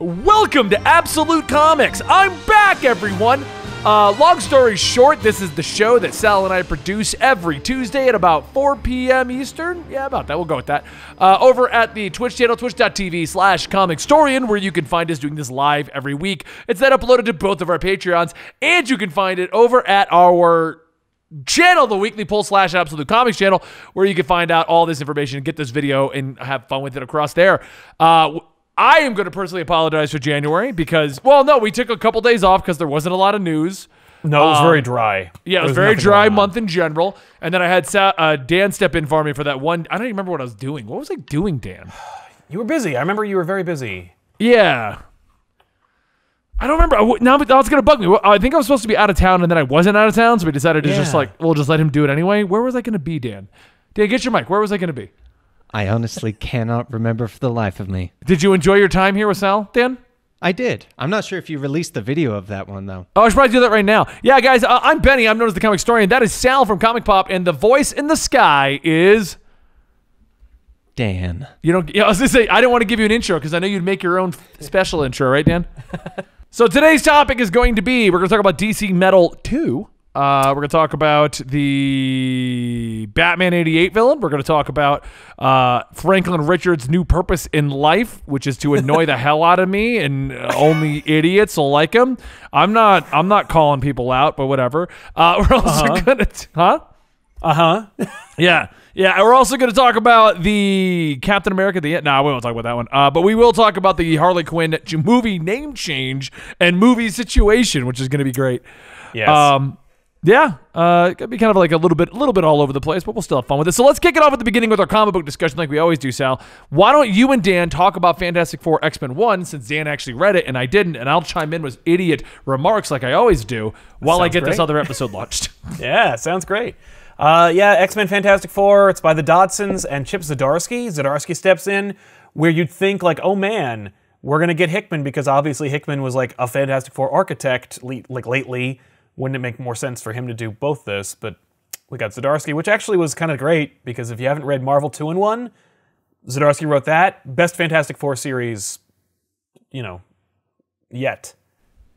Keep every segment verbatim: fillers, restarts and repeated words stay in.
Welcome to Absolute Comics. I'm back, everyone. Uh, long story short, this is the show that Sal and I produce every Tuesday at about four p m Eastern. Yeah, about that. We'll go with that. Uh, over at the Twitch channel, twitch dot t v slash Comicstorian, where you can find us doing this live every week. It's then uploaded to both of our Patreons, and you can find it over at our channel, the Weekly Pull slash Absolute Comics channel, where you can find out all this information, get this video, and have fun with it across there. Uh, I am going to personally apologize for January because, well, no, we took a couple days off because there wasn't a lot of news. No, it was um, very dry. Yeah, it was, was very dry month in general. And then I had Sa uh, Dan step in for me for that one. I don't even remember what I was doing. What was I doing, Dan? You were busy. I remember you were very busy. Yeah. I don't remember. I w now, now it's going to bug me. I think I was supposed to be out of town, and then I wasn't out of town, so we decided to yeah. just like, we'll just let him do it anyway. Where was I going to be, Dan? Dan, get your mic. Where was I going to be? I honestly cannot remember for the life of me. Did you enjoy your time here with Sal, Dan? I did. I'm not sure if you released the video of that one, though. Oh, I should probably do that right now. Yeah, guys, uh, I'm Benny. I'm known as the Comic Story, and that is Sal from Comic Pop, and the voice in the sky is... Dan. You don't, you know, I was going to say, I didn't want to give you an intro, because I know you'd make your own special intro, right, Dan? So today's topic is going to be, we're going to talk about D C Metal two. Uh, we're going to talk about the Batman eighty-eight villain. We're going to talk about uh, Franklin Richards' new purpose in life, which is to annoy the hell out of me, and only idiots will like him. I'm not I'm not calling people out, but whatever. Uh, we're also uh-huh. going to... Huh? Uh-huh. yeah. Yeah, we're also going to talk about the Captain America. The No, we won't talk about that one. Uh, but we will talk about the Harley Quinn movie name change and movie situation, which is going to be great. Yes. Um, yeah, uh, it'd be kind of like a little bit, little bit all over the place, but we'll still have fun with it. So let's kick it off at the beginning with our comic book discussion, like we always do, Sal. Why don't you and Dan talk about Fantastic Four X-Men one, since Dan actually read it and I didn't, and I'll chime in with idiot remarks like I always do while I get this other episode launched. Yeah, sounds great. Uh, yeah, X-Men Fantastic Four. It's by the Dodsons and Chip Zdarsky. Zdarsky steps in where you'd think like, oh man, we're gonna get Hickman, because obviously Hickman was like a Fantastic Four architect le like lately. Wouldn't it make more sense for him to do both this? But we got Zdarsky, which actually was kind of great, because if you haven't read Marvel two in one, Zdarsky wrote that. Best Fantastic Four series, you know, yet.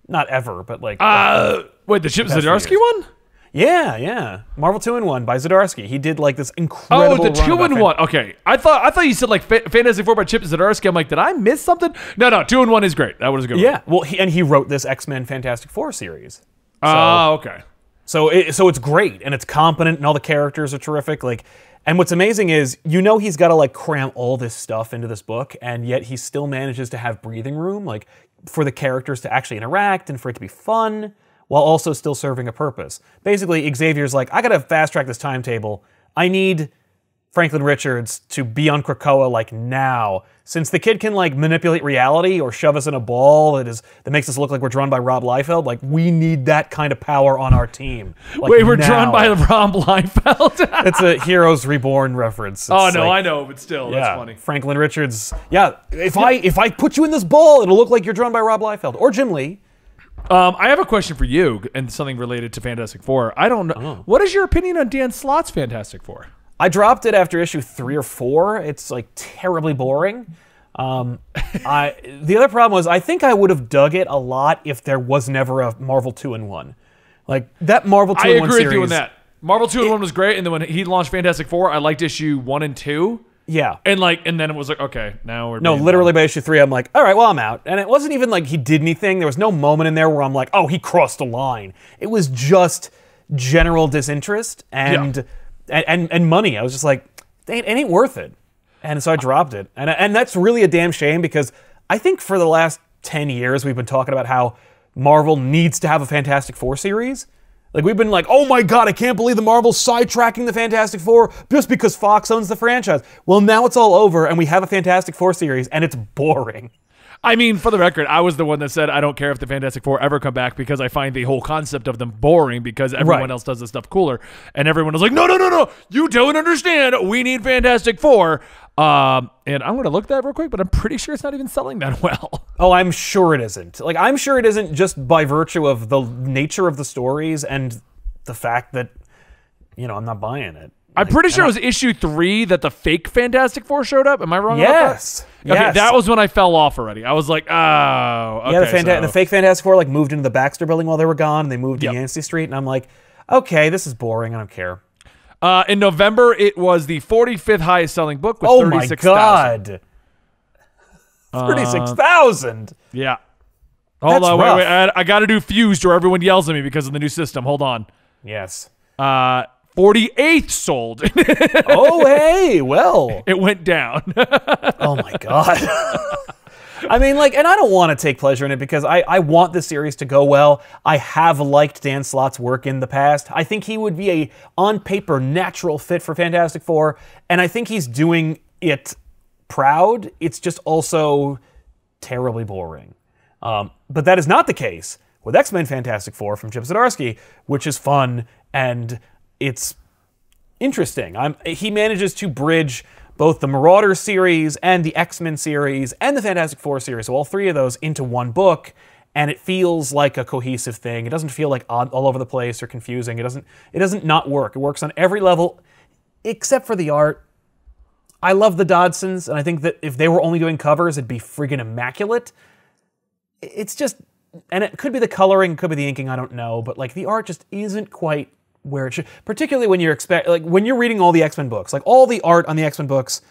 Not ever, but like... Uh, wait, the Chip Zdarsky one? Yeah, yeah. Marvel two in one by Zdarsky. He did like this incredible... Oh, the two in one. Okay. I thought I thought you said like fa Fantastic Four by Chip Zdarsky. I'm like, did I miss something? No, no, two in one is great. That was a good yeah. one. Yeah, well, he, and he wrote this X-Men Fantastic Four series. Oh, so, uh, okay. So, it, so it's great, and it's competent, and all the characters are terrific. Like, and what's amazing is, you know, he's got to like cram all this stuff into this book, and yet he still manages to have breathing room, like for the characters to actually interact and for it to be fun, while also still serving a purpose. Basically, Xavier's like, I gotta fast track this timetable. I need Franklin Richards to be on Krakoa like now, since the kid can like manipulate reality or shove us in a ball that is that makes us look like we're drawn by Rob Liefeld. Like, we need that kind of power on our team. Like, wait, we're now. drawn by Rob Liefeld? It's a Heroes Reborn reference. It's oh no, like, I know, but still, yeah, that's funny. Franklin Richards. Yeah, if I if I put you in this ball, it'll look like you're drawn by Rob Liefeld or Jim Lee. Um, I have a question for you, and something related to Fantastic Four. I don't know. Oh. What is your opinion on Dan Slott's Fantastic Four? I dropped it after issue three or four. It's like terribly boring. Um, I, the other problem was, I think I would have dug it a lot if there was never a Marvel two in one. Like that Marvel two in one series. I agree with you on that. Marvel two in one was great, and then when he launched Fantastic Four, I liked issue one and two. Yeah. And like, and then it was like, okay, now we're... No, literally by issue three, I'm like, all right, well, I'm out. And it wasn't even like he did anything. There was no moment in there where I'm like, oh, he crossed a line. It was just general disinterest and... Yeah. And, and and money. I was just like, it ain't worth it, and so I dropped it. And and that's really a damn shame, because I think for the last ten years we've been talking about how Marvel needs to have a Fantastic Four series. Like, we've been like, oh my god, I can't believe the Marvel's sidetracking the Fantastic Four just because Fox owns the franchise. Well, now it's all over, and we have a Fantastic Four series, and it's boring. I mean, for the record, I was the one that said I don't care if the Fantastic Four ever come back, because I find the whole concept of them boring, because everyone right. else does this stuff cooler. And everyone was like, no, no, no, no, you don't understand. We need Fantastic Four. Um, and I'm going to look that real quick, but I'm pretty sure it's not even selling that well. Oh, I'm sure it isn't. Like, I'm sure it isn't, just by virtue of the nature of the stories and the fact that, you know, I'm not buying it. I'm pretty sure it was issue three that the fake Fantastic Four showed up. Am I wrong about that? Yes. Okay, yes. That was when I fell off already. I was like, oh, okay. Yeah, the, fanta so. the fake Fantastic Four like moved into the Baxter building while they were gone. And they moved to yep. Yancey Street. And I'm like, okay, this is boring. I don't care. Uh, in November, it was the forty-fifth highest selling book with thirty-six thousand. Oh, my God. thirty-six thousand? Uh, yeah. Hold on. Wait, wait, I, I got to do Fused or everyone yells at me because of the new system. Hold on. Yes. Uh... forty-eighth sold. Oh, hey, well. It went down. Oh, my God. I mean, like, and I don't want to take pleasure in it because I, I want this series to go well. I have liked Dan Slott's work in the past. I think he would be a, on paper, natural fit for Fantastic Four, and I think he's doing it proud. It's just also terribly boring. Um, but that is not the case with X-Men Fantastic Four from Chip Zdarsky, which is fun and... it's interesting. I'm, he manages to bridge both the Marauder series and the X-Men series and the Fantastic Four series, so all three of those, into one book, and it feels like a cohesive thing. It doesn't feel like odd, all over the place or confusing. It doesn't, it doesn't not work. It works on every level, except for the art. I love the Dodsons, and I think that if they were only doing covers, it'd be friggin' immaculate. It's just, and it could be the coloring, could be the inking, I don't know, but like the art just isn't quite where it should, particularly when you're expect, like when you're reading all the X-Men books, like all the art on the X-Men books,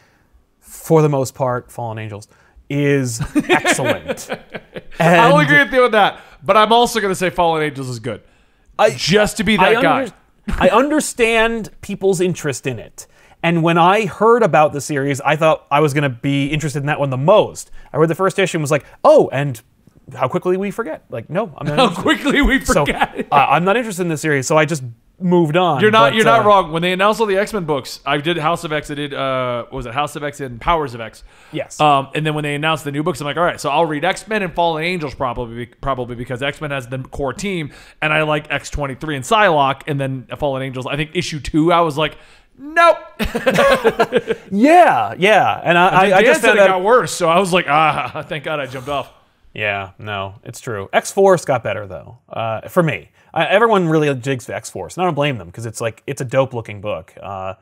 for the most part, Fallen Angels, is excellent. And I'll agree with you on that, but I'm also going to say Fallen Angels is good. I, Just to be that I guy. I understand people's interest in it. And when I heard about the series, I thought I was going to be interested in that one the most. I read the first issue and was like, oh, and... how quickly we forget. Like, no, I'm not How interested. quickly we forget. So, uh, I'm not interested in this series, so I just moved on. You're not but, You're uh, not wrong. When they announced all the X-Men books, I did House of X, I did, uh, what was it, House of X and Powers of X. Yes. Um, and then when they announced the new books, I'm like, all right, so I'll read X-Men and Fallen Angels probably probably because X-Men has the core team, and I like X twenty-three and Psylocke, and then Fallen Angels. I think issue two, I was like, nope. yeah, yeah. And I, and I, I just said it got worse, so I was like, ah, thank God I jumped off. Yeah, no, it's true. X-Force got better, though, uh, for me. I, everyone really jigs for X-Force, and I don't blame them, because it's like, it's a dope-looking book. Uh,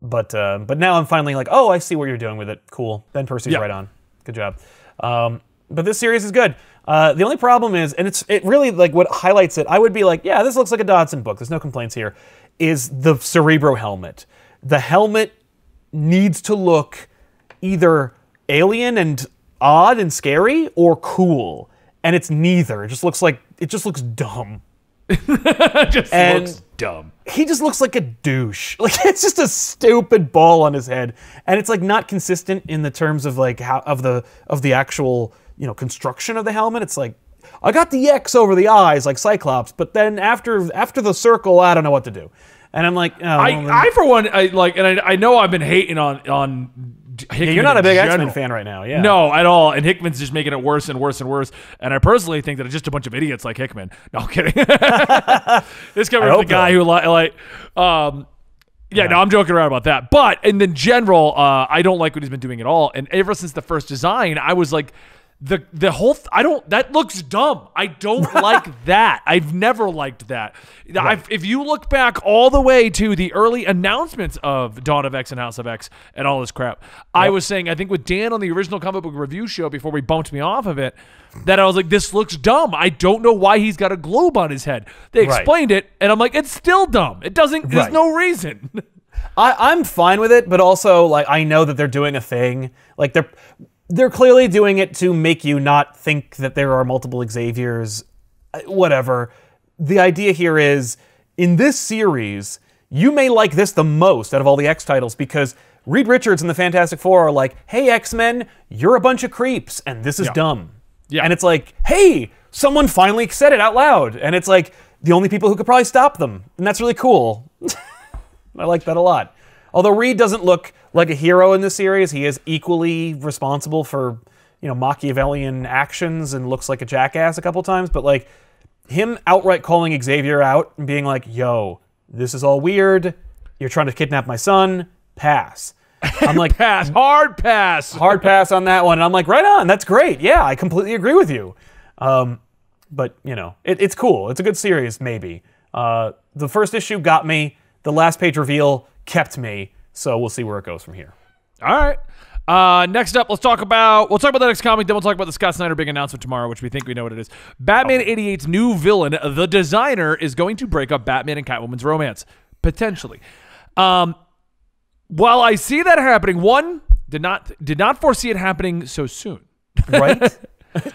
but uh, but now I'm finally like, oh, I see what you're doing with it. Cool. Ben Percy's yeah. right on. Good job. Um, but this series is good. Uh, the only problem is, and it's it really, like, what highlights it, I would be like, yeah, this looks like a Dodson book. There's no complaints here, is the Cerebro helmet. The helmet needs to look either alien and... odd and scary or cool, and it's neither. It just looks like it just looks dumb. It just and looks dumb. He just looks like a douche. Like it's just a stupid ball on his head, and it's like not consistent in the terms of like how of the of the actual you know construction of the helmet. It's like I got the X over the eyes like Cyclops, but then after after the circle, I don't know what to do. And I'm like, oh, I, well, I for one, I like, and I, I know I've been hating on on. Yeah, you're not a big X-Men fan right now, yeah. No, at all. And Hickman's just making it worse and worse and worse. And I personally think that it's just a bunch of idiots like Hickman. No, I'm kidding. This covers the guy who li like, um, yeah, yeah. No, I'm joking around about that. But in the general, uh, I don't like what he's been doing at all. And ever since the first design, I was like, the the whole th I don't that looks dumb. I don't like that. I've never liked that. Right. I've, if you look back all the way to the early announcements of Dawn of X and House of X and all this crap, yep. I was saying I think with Dan on the original comic book review show before we bumped me off of it that I was like this looks dumb. I don't know why he's got a globe on his head. They explained right. it and I'm like it's still dumb. It doesn't. Right. There's no reason. I I'm fine with it, but also like I know that they're doing a thing like they're. They're clearly doing it to make you not think that there are multiple Xaviers, whatever. The idea here is, in this series, you may like this the most out of all the X titles because Reed Richards and the Fantastic Four are like, hey, X-Men, you're a bunch of creeps, and this is yeah. dumb. Yeah. And it's like, hey, someone finally said it out loud. And it's like, the only people who could probably stop them. And that's really cool. I like that a lot. Although Reed doesn't look like a hero in this series, he is equally responsible for, you know, Machiavellian actions and looks like a jackass a couple times, but like him outright calling Xavier out and being like, yo, this is all weird, you're trying to kidnap my son, pass. I'm like, pass, hard pass. Hard pass on that one. And I'm like, right on, that's great. Yeah, I completely agree with you. Um, but, you know, it, it's cool. It's a good series, maybe. Uh, the first issue got me. The last page reveal kept me. So we'll see where it goes from here. All right. Uh, next up, let's talk about, we'll talk about the next comic, then we'll talk about the Scott Snyder big announcement tomorrow, which we think we know what it is. Batman okay. eighty-eight's new villain, the designer, is going to break up Batman and Catwoman's romance. Potentially. Um, while I see that happening, one, did not, did not foresee it happening so soon. Right?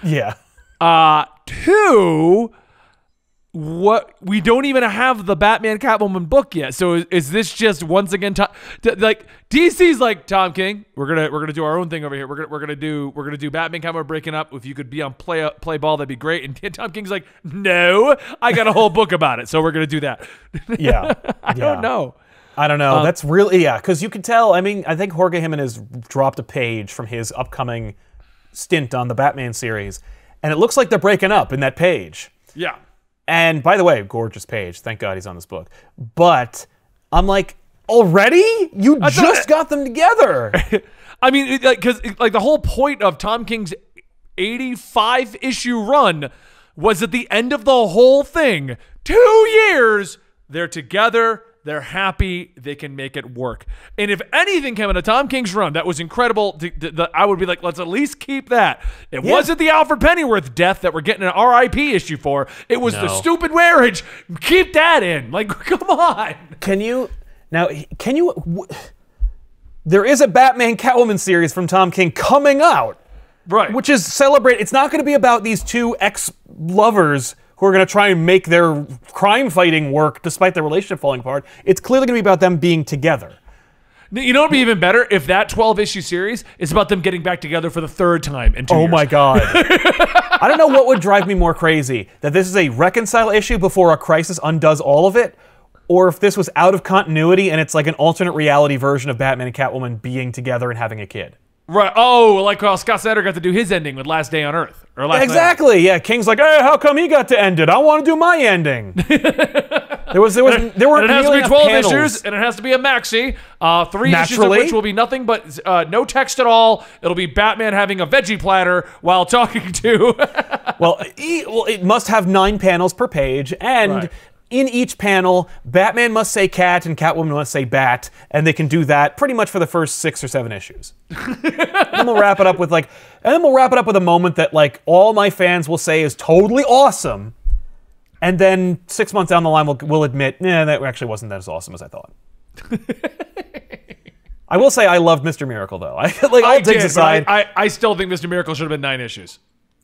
Yeah. Uh, two, what, we don't even have the Batman Catwoman book yet. So is, is this just once again, to, to, like D C's like, Tom King, we're going to, we're going to do our own thing over here. We're going to, we're going to do, we're going to do Batman Catwoman breaking up. If you could be on play, play ball, that'd be great. And Tom King's like, no, I got a whole book about it. So we're going to do that. Yeah. I yeah. don't know. I don't know. Um, That's really, yeah. Cause you could tell, I mean, I think Jorge Jimenez dropped a page from his upcoming stint on the Batman series. And it looks like they're breaking up in that page. Yeah. And by the way, gorgeous page. Thank God he's on this book. But I'm like, already? You I just got them together. I mean, because like, like the whole point of Tom King's eighty-five issue run was at the end of the whole thing. Two years, they're together, they're happy, they can make it work. And if anything came out of Tom King's run that was incredible, the, the, the, I would be like, let's at least keep that. It yeah. wasn't the Alfred Pennyworth death that we're getting an R I P issue for. It was no. the stupid marriage. Keep that in. Like, come on. Can you, now, can you, w there is a Batman Catwoman series from Tom King coming out. Right. Which is celebrate, it's not going to be about these two ex-lovers who are going to try and make their crime-fighting work despite their relationship falling apart. It's clearly going to be about them being together. You know what would be even better? If that twelve issue series is about them getting back together for the third time in two Oh years. My God. I don't know what would drive me more crazy, that this is a reconcile issue before a crisis undoes all of it, or if this was out of continuity and it's like an alternate reality version of Batman and Catwoman being together and having a kid. Right. Oh, like how Scott Snyder got to do his ending with Last Day on Earth. Or Last exactly. Night. Yeah. King's like, hey, how come he got to end it? I want to do my ending. there was, there was, and there were. And it has to be twelve panels. Issues, and it has to be a maxi. Uh, three Naturally. Issues of which will be nothing but uh, no text at all. It'll be Batman having a veggie platter while talking to. well, e well, it must have nine panels per page, and. Right. In each panel, Batman must say cat and Catwoman must say bat, and they can do that pretty much for the first six or seven issues. and we'll wrap it up with like, and then we'll wrap it up with a moment that like all my fans will say is totally awesome, and then six months down the line we'll, we'll admit, nah, that actually wasn't that as awesome as I thought. I will say I loved Mister Miracle though. I like all I digs did, aside, I, I I still think Mister Miracle should have been nine issues.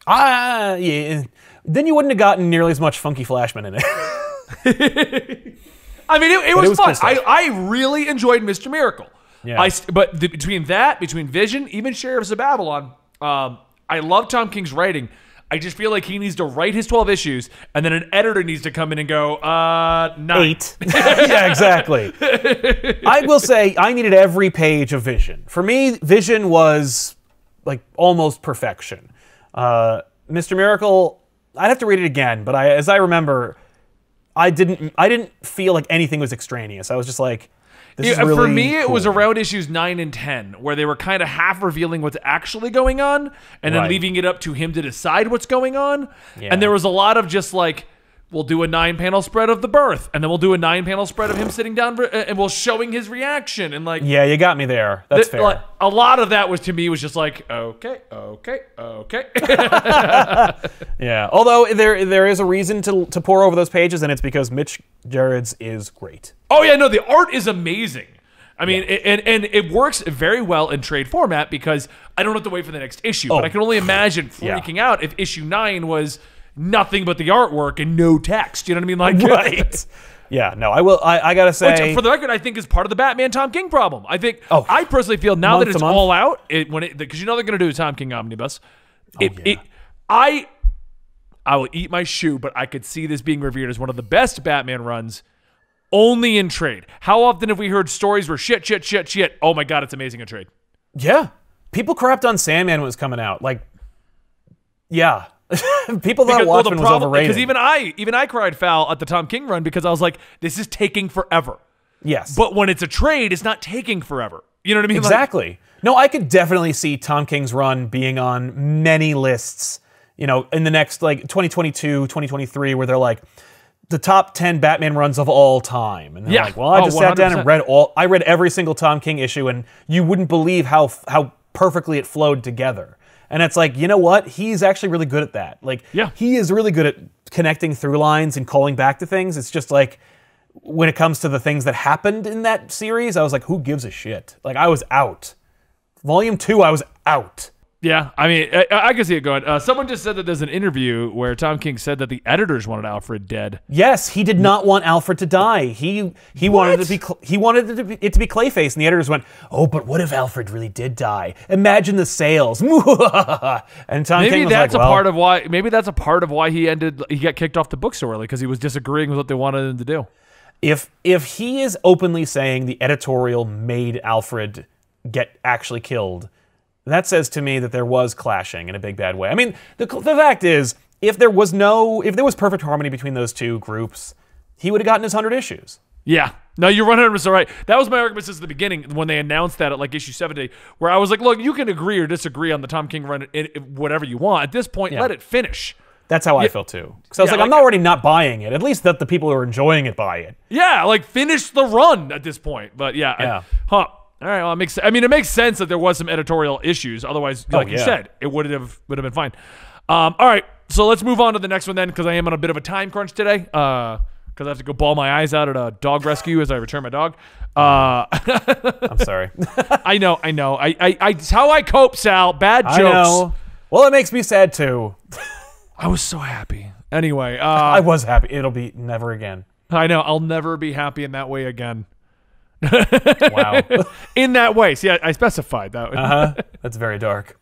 Ah, yeah. Then you wouldn't have gotten nearly as much Funky Flashman in it. I mean, it, it, was, it was fun. I, I really enjoyed Mister Miracle. Yeah. I, but the, between that, between Vision, even Sheriffs of Babylon, um, I love Tom King's writing. I just feel like he needs to write his twelve issues, and then an editor needs to come in and go, uh, nine. Eight. yeah, exactly. I will say I needed every page of Vision. For me, Vision was like almost perfection. Uh, Mister Miracle, I'd have to read it again, but I, as I remember... I didn't. I didn't feel like anything was extraneous. I was just like, "This yeah, is really." For me, it cool. was around issues nine and ten, where they were kind of half revealing what's actually going on, and right. then leaving it up to him to decide what's going on. Yeah. And there was a lot of just like, "We'll do a nine-panel spread of the birth, and then we'll do a nine-panel spread of him sitting down, for, and we'll showing his reaction." And like, yeah, you got me there. That's th fair. Like, a lot of that was to me was just like, okay, okay, okay. yeah. Although there there is a reason to to pore over those pages, and it's because Mitch Gerrards is great. Oh yeah, no, the art is amazing. I mean, yeah. it, and and it works very well in trade format because I don't have to wait for the next issue. Oh, but I can only imagine freaking yeah. out if issue nine was. Nothing but the artwork and no text. You know what I mean? Like, right. yeah, no, I will. I, I got to say. Which, for the record, I think is part of the Batman Tom King problem. I think, oh, I personally feel now that it's all out, it, when it, because you know they're going to do a Tom King omnibus. It, oh, yeah. it, I, I will eat my shoe, but I could see this being revered as one of the best Batman runs only in trade. How often have we heard stories where shit, shit, shit, shit. Oh my God, it's amazing in trade. Yeah. People crapped on Sandman when it was coming out. Like, yeah. People thought because, Watchmen well, was overrated. Because even I, even I cried foul at the Tom King run because I was like, this is taking forever. Yes. But when it's a trade, it's not taking forever. You know what I mean? Exactly. Like, no, I could definitely see Tom King's run being on many lists, you know, in the next, like, twenty twenty-two, twenty twenty-three, where they're like, the top ten Batman runs of all time. And they're yeah. like, well, I just oh, sat down and read all, I read every single Tom King issue, and you wouldn't believe how how perfectly it flowed together. And it's like, you know what? He's actually really good at that. Like, yeah. he is really good at connecting through lines and calling back to things. It's just like, when it comes to the things that happened in that series, I was like, who gives a shit? Like, I was out. Volume two, I was out. Yeah, I mean, I, I can see it going. Uh, someone just said that there's an interview where Tom King said that the editors wanted Alfred dead. Yes, he did not want Alfred to die. He he what? wanted to be he wanted it to be, it to be Clayface, and the editors went, "Oh, but what if Alfred really did die? Imagine the sales." And Tom maybe King was that's like, a well, part of why. Maybe that's a part of why he ended. He got kicked off the book so early because he was disagreeing with what they wanted him to do. If if he is openly saying the editorial made Alfred get actually killed, that says to me that there was clashing in a big bad way. I mean, the, the fact is, if there was no, if there was perfect harmony between those two groups, he would have gotten his hundred issues. Yeah, no, you're one hundred percent right. That was my argument since the beginning when they announced that at like issue seventy, where I was like, look, you can agree or disagree on the Tom King run, it, it, whatever you want. At this point, yeah. let it finish. That's how yeah. I feel too. Because I was yeah, like, I'm like, already not buying it. At least that the people who are enjoying it buy it. Yeah, like finish the run at this point. But yeah, yeah. I, huh. All right, well, it makes, I mean, it makes sense that there was some editorial issues. Otherwise, like oh, yeah. you said, it would have would have been fine. Um, all right, so let's move on to the next one then, because I am on a bit of a time crunch today, because uh, I have to go ball my eyes out at a dog rescue as I return my dog. Uh, I'm sorry. I know, I know. I, I, I, it's how I cope, Sal. Bad jokes. I know. Well, it makes me sad, too. I was so happy. Anyway. Uh, I was happy. It'll be never again. I know. I'll never be happy in that way again. Wow. In that way. See, I, I specified that. Uh-huh. That's very dark.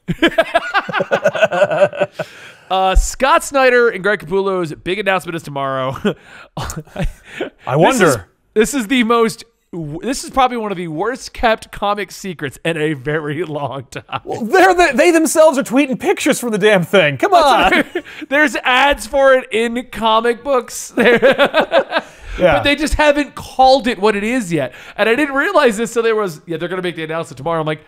uh, Scott Snyder and Greg Capullo's big announcement is tomorrow. I, I wonder. This is, this is the most... This is probably one of the worst kept comic secrets in a very long time. Well, they're the, they themselves are tweeting pictures from the damn thing. Come on. There's ads for it in comic books. Yeah. But they just haven't called it what it is yet. And I didn't realize this, so there was, yeah, they're going to make the announcement tomorrow. I'm like,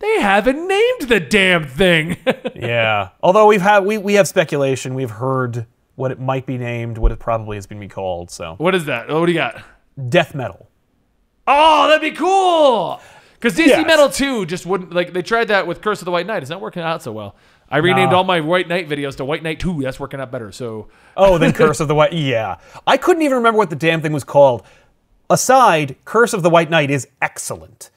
they haven't named the damn thing. Yeah. Although we've had, we, we have speculation. We've heard what it might be named, what it probably has been recalled. So. What is that? What do you got? Death Metal. Oh, that'd be cool! Because D C yes. Metal two just wouldn't... like they tried that with Curse of the White Knight. It's not working out so well. I renamed nah. all my White Knight videos to White Knight two. That's working out better, so... Oh, then Curse of the White... Yeah. I couldn't even remember what the damn thing was called. Aside, Curse of the White Knight is excellent.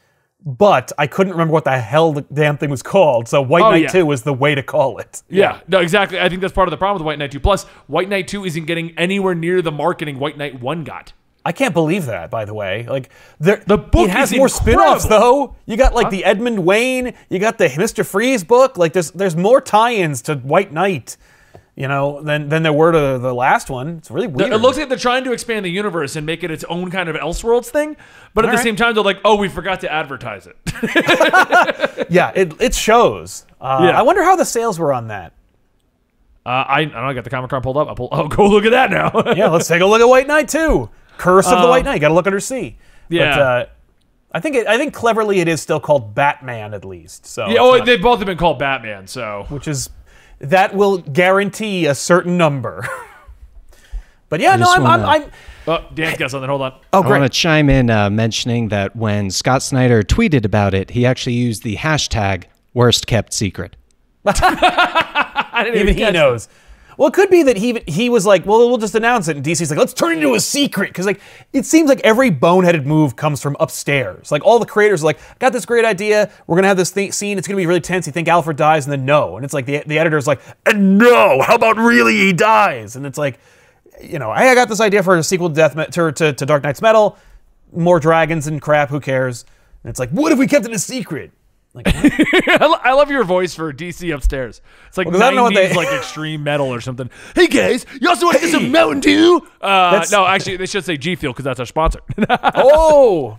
But I couldn't remember what the hell the damn thing was called, so White oh, Knight yeah. two was the way to call it. Yeah. yeah, no, exactly. I think that's part of the problem with White Knight two. Plus, White Knight two isn't getting anywhere near the marketing White Knight one got. I can't believe that, by the way. Like there, the book it has is more spin-offs, though. You got like huh? the Edmund Wayne, you got the Mister Freeze book. Like there's there's more tie-ins to White Knight, you know, than than there were to the last one. It's really weird. It looks like they're trying to expand the universe and make it its own kind of Elseworlds thing, but All at right. the same time they're like, oh, we forgot to advertise it. Yeah, it it shows. Uh, yeah. I wonder how the sales were on that. Uh, I I don't know, I got the Comic-Con pulled up. I pull. Oh, go look at that now. Yeah, let's take a look at White Knight too. Curse of the um, White Knight. You gotta look under C. Yeah. But, uh, I think it, I think cleverly it is still called Batman at least. So yeah, oh, not, they both have been called Batman. So which is that will guarantee a certain number. But yeah, I no, I'm, wanna, I'm, I'm. Oh, Dan's got something. Hold on. Oh, great. I want to chime in uh, mentioning that when Scott Snyder tweeted about it, he actually used the hashtag worst kept secret. I didn't even, even he knows. That. Well, it could be that he he was like, well, we'll just announce it, and D C's like, let's turn it into a secret, because like it seems like every boneheaded move comes from upstairs. Like all the creators are like, got this great idea, we're gonna have this th scene, it's gonna be really tense. You think Alfred dies, and then no, and it's like the the editor's like, and no, how about really he dies? And it's like, you know, hey, I got this idea for a sequel to Death to, to to Dark Knight's Metal, more dragons and crap, who cares? And it's like, what if we kept it a secret? Like, I love your voice for D C upstairs. It's like well, nineties, I don't know what they... like extreme metal or something. Hey guys, you also want to hey. get some Mountain Dew? Uh, no, actually, they should say G Fuel because that's our sponsor. Oh,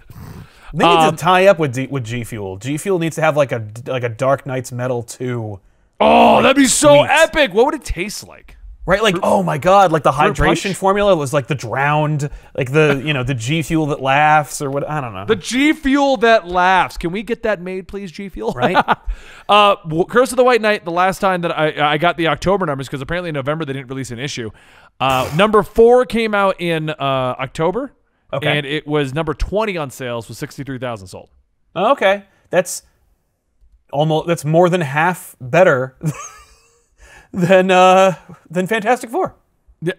they need um, to tie up with D with G Fuel. G Fuel needs to have like a like a Dark Knight's Metal two. Oh, like, that'd be so sweet. Epic! What would it taste like? Right, like, oh my God, like the hydration formula was like the drowned, like the, you know, the G Fuel that laughs or what, I don't know. The G Fuel that laughs. Can we get that made, please, G Fuel? Right. uh, Curse of the White Knight, the last time that I, I got the October numbers, because apparently in November they didn't release an issue. Uh, number four came out in uh, October, okay. and it was number twenty on sales with sixty-three thousand sold. Oh, okay. That's almost, that's more than half better Than uh, than Fantastic Four. Yeah.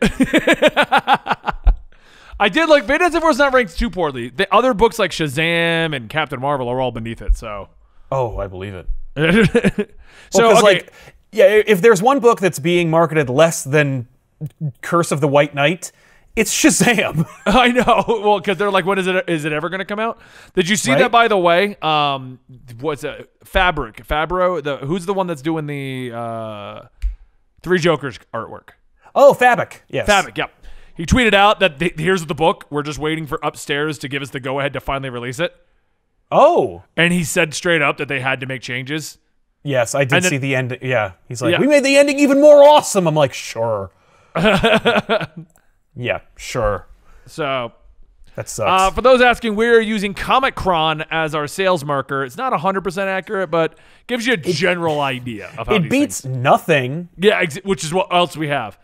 I did like Fantastic Four's not ranked too poorly. The other books like Shazam and Captain Marvel are all beneath it. So. Oh, I believe it. So well, okay. like, yeah, if there's one book that's being marketed less than Curse of the White Knight, it's Shazam. I know. Well, because they're like, when is it? Is it ever going to come out? Did you see right? that? By the way, um, what's uh, Fabric? Fabro? The who's the one that's doing the? Uh, Three Jokers artwork. Oh, Fabic. Yes. Fabic, yep. He tweeted out that they, here's the book. We're just waiting for upstairs to give us the go-ahead to finally release it. Oh. And he said straight up that they had to make changes. Yes, I did then, see the ending. Yeah. He's like, yeah. we made the ending even more awesome. I'm like, sure. Yeah, sure. So... That sucks. Uh, for those asking, we're using Comicron as our sales marker. It's not one hundred percent accurate, but gives you a it, general idea of how it beats things. Nothing. Yeah, ex which is what else we have.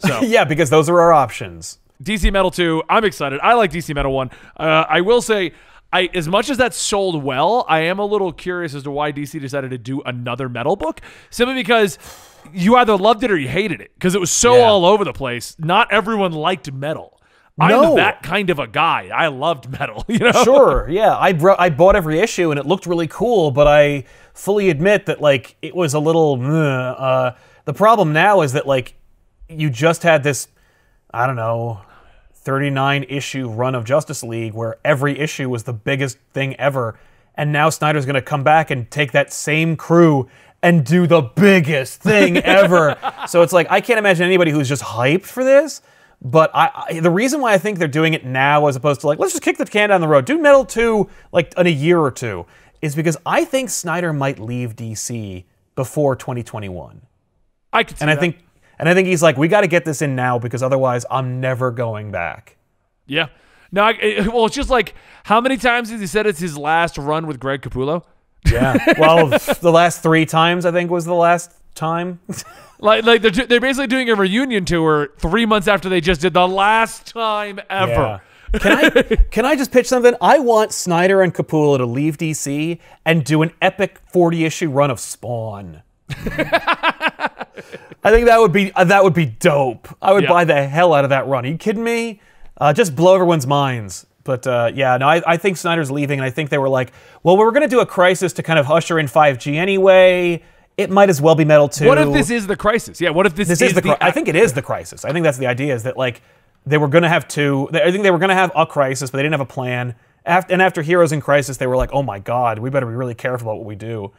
So yeah, because those are our options. D C Metal two, I'm excited. I like D C Metal one. Uh, I will say, I as much as that sold well, I am a little curious as to why D C decided to do another Metal book, simply because you either loved it or you hated it, because it was so yeah. all over the place. Not everyone liked Metal. I'm no. that kind of a guy. I loved Metal, you know? Sure, yeah. I, brought, I bought every issue, and it looked really cool, but I fully admit that, like, it was a little... Uh, the problem now is that, like, you just had this, I don't know, thirty-nine issue run of Justice League where every issue was the biggest thing ever, and now Snyder's going to come back and take that same crew and do the biggest thing ever. So it's like, I can't imagine anybody who's just hyped for this. But I, I, the reason why I think they're doing it now as opposed to like, let's just kick the can down the road, do Metal two like in a year or two, is because I think Snyder might leave D C before twenty twenty-one. I could see and that. I think, and I think he's like, we got to get this in now because otherwise I'm never going back. Yeah. No, I, it, well, it's just like, how many times has he said it's his last run with Greg Capullo? Yeah. Well, the last three times, I think, was the last time. Like, like they're, they're basically doing a reunion tour three months after they just did the last time ever. Yeah. Can I can I just pitch something? I want Snyder and Capullo to leave D C and do an epic forty issue run of Spawn. I think that would be uh, that would be dope. I would yeah. buy the hell out of that run. Are you kidding me? Uh, just blow everyone's minds. But uh, yeah, no, I, I think Snyder's leaving, and I think they were like, well, we're going to do a crisis to kind of usher in five G anyway. It might as well be Metal two. What if this is the crisis? Yeah, what if this, this is, is the, the I think it is the crisis. I think that's the idea, is that like they were going to have two. I think they were going to have a crisis, but they didn't have a plan. After, and after Heroes in Crisis, they were like, oh my God, we better be really careful about what we do.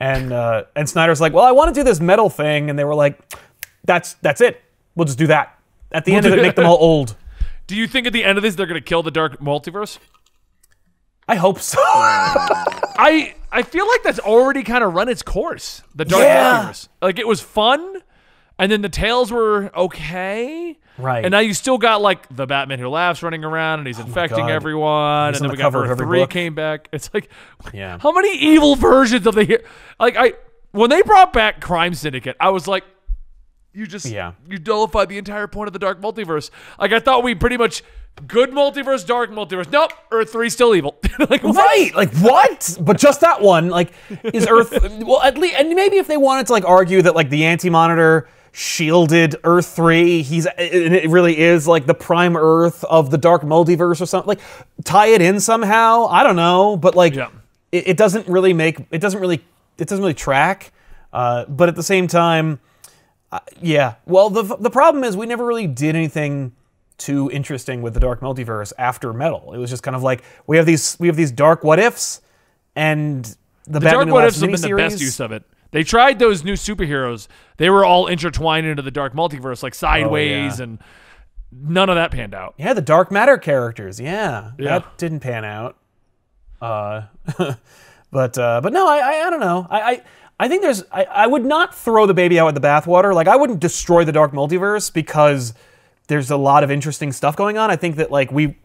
And uh, and Snyder's like, well, I want to do this Metal thing. And they were like, that's that's it. We'll just do that. At the end of it, make them all old. Do you think at the end of this, they're going to kill the Dark Multiverse? I hope so. I... I feel like that's already kind of run its course. The Dark yeah. Multiverse. Like, it was fun, and then the tales were okay. Right. And now you still got, like, the Batman who laughs running around, and he's oh infecting everyone, he's and then the we got Earth three book. Came back. It's like, yeah. how many evil versions of the... Like, I when they brought back Crime Syndicate, I was like, you just... Yeah. You nullified the entire point of the Dark Multiverse. Like, I thought we pretty much... Good multiverse, dark multiverse. Nope, Earth three still evil. Like, right, like what? But just that one, like, is Earth? Well, at least, and maybe if they wanted to like argue that like the Anti-Monitor shielded Earth three, he's and it really is like the prime Earth of the Dark Multiverse or something. Like, tie it in somehow. I don't know, but like, yeah. it, it doesn't really make it doesn't really it doesn't really track. Uh, but at the same time, uh, yeah. Well, the the problem is we never really did anything too interesting with the Dark Multiverse after Metal. It was just kind of like we have these we have these dark what ifs, and the, the Batman dark what ifs have been the best use of it. They tried those new superheroes; they were all intertwined into the Dark Multiverse, like Sideways, oh, yeah. and none of that panned out. Yeah, the Dark Matter characters. Yeah, yeah. that didn't pan out. Uh, but uh, but no, I, I I don't know. I I I think there's, I, I would not throw the baby out with the bathwater. Like, I wouldn't destroy the Dark Multiverse because there's a lot of interesting stuff going on. I think that, like, we,